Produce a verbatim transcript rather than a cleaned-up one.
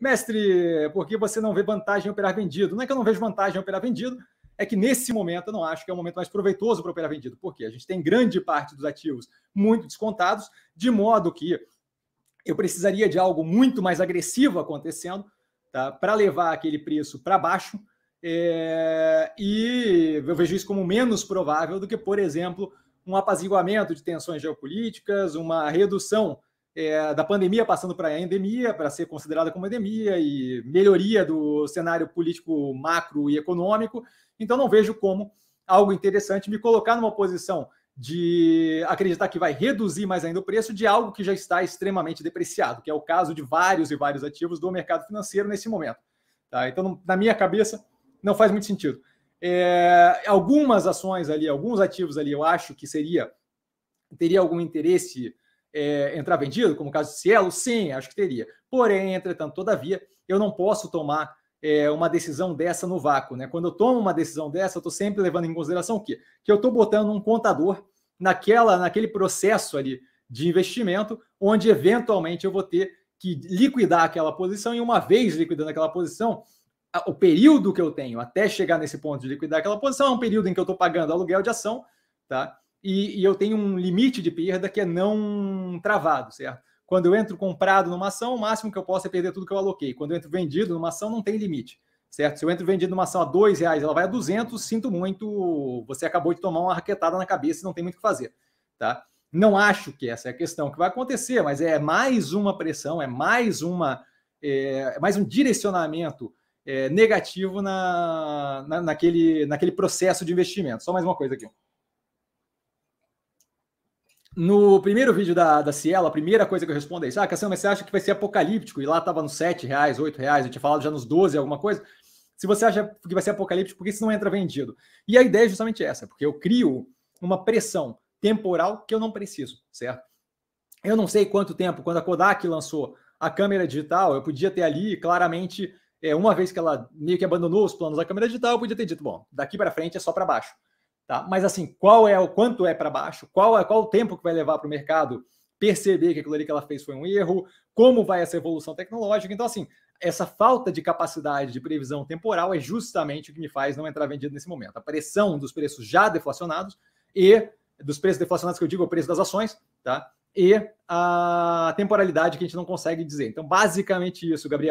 mestre, por que você não vê vantagem em operar vendido? Não é que eu não vejo vantagem em operar vendido, é que nesse momento eu não acho que é o momento mais proveitoso para operar vendido, porque a gente tem grande parte dos ativos muito descontados, de modo que eu precisaria de algo muito mais agressivo acontecendo, tá, para levar aquele preço para baixo, é, e eu vejo isso como menos provável do que, por exemplo, um apaziguamento de tensões geopolíticas, uma redução é, da pandemia passando para a endemia, para ser considerada como endemia, e melhoria do cenário político macro e econômico. Então, não vejo como algo interessante me colocar numa posição de acreditar que vai reduzir mais ainda o preço de algo que já está extremamente depreciado, que é o caso de vários e vários ativos do mercado financeiro nesse momento. Tá? Então, não, na minha cabeça, não faz muito sentido. É, algumas ações ali, alguns ativos ali, eu acho que seria teria algum interesse é, entrar vendido, como o caso de Cielo, sim, acho que teria. Porém, entretanto, todavia, eu não posso tomar é, uma decisão dessa no vácuo, né? Quando eu tomo uma decisão dessa, eu estou sempre levando em consideração o quê? Que eu estou botando um contador naquela, naquele processo ali de investimento, onde eventualmente eu vou ter que liquidar aquela posição, e uma vez liquidando aquela posição, o período que eu tenho até chegar nesse ponto de liquidar aquela posição é um período em que eu estou pagando aluguel de ação, tá? E, e eu tenho um limite de perda que é não travado, certo? Quando eu entro comprado numa ação, o máximo que eu posso é perder tudo que eu aloquei. Quando eu entro vendido numa ação, não tem limite, certo? Se eu entro vendido numa ação a dois reais, ela vai a duzentos, sinto muito, você acabou de tomar uma raquetada na cabeça e não tem muito o que fazer, tá? Não acho que essa é a questão que vai acontecer, mas é mais uma pressão, é mais, uma, é, mais um direcionamento É, negativo na, na, naquele, naquele processo de investimento. Só mais uma coisa aqui. No primeiro vídeo da, da Cielo, a primeira coisa que eu respondo é isso. Ah, Cassiano, mas você acha que vai ser apocalíptico? E lá estava nos sete reais, oito reais, eu tinha falado já nos doze, alguma coisa. Se você acha que vai ser apocalíptico, por que isso não entra vendido? E a ideia é justamente essa, porque eu crio uma pressão temporal que eu não preciso, certo? Eu não sei quanto tempo, quando a Kodak lançou a câmera digital, eu podia ter ali claramente... É, uma vez que ela meio que abandonou os planos da câmera digital, eu podia ter dito, bom, daqui para frente é só para baixo. Tá? Mas assim, qual é o quanto é para baixo? Qual é qual o tempo que vai levar para o mercado perceber que aquilo ali que ela fez foi um erro? Como vai essa evolução tecnológica? Então assim, essa falta de capacidade de previsão temporal é justamente o que me faz não entrar vendido nesse momento. A pressão dos preços já deflacionados e dos preços deflacionados que eu digo é o preço das ações, tá? E a temporalidade que a gente não consegue dizer. Então basicamente isso, Gabriel.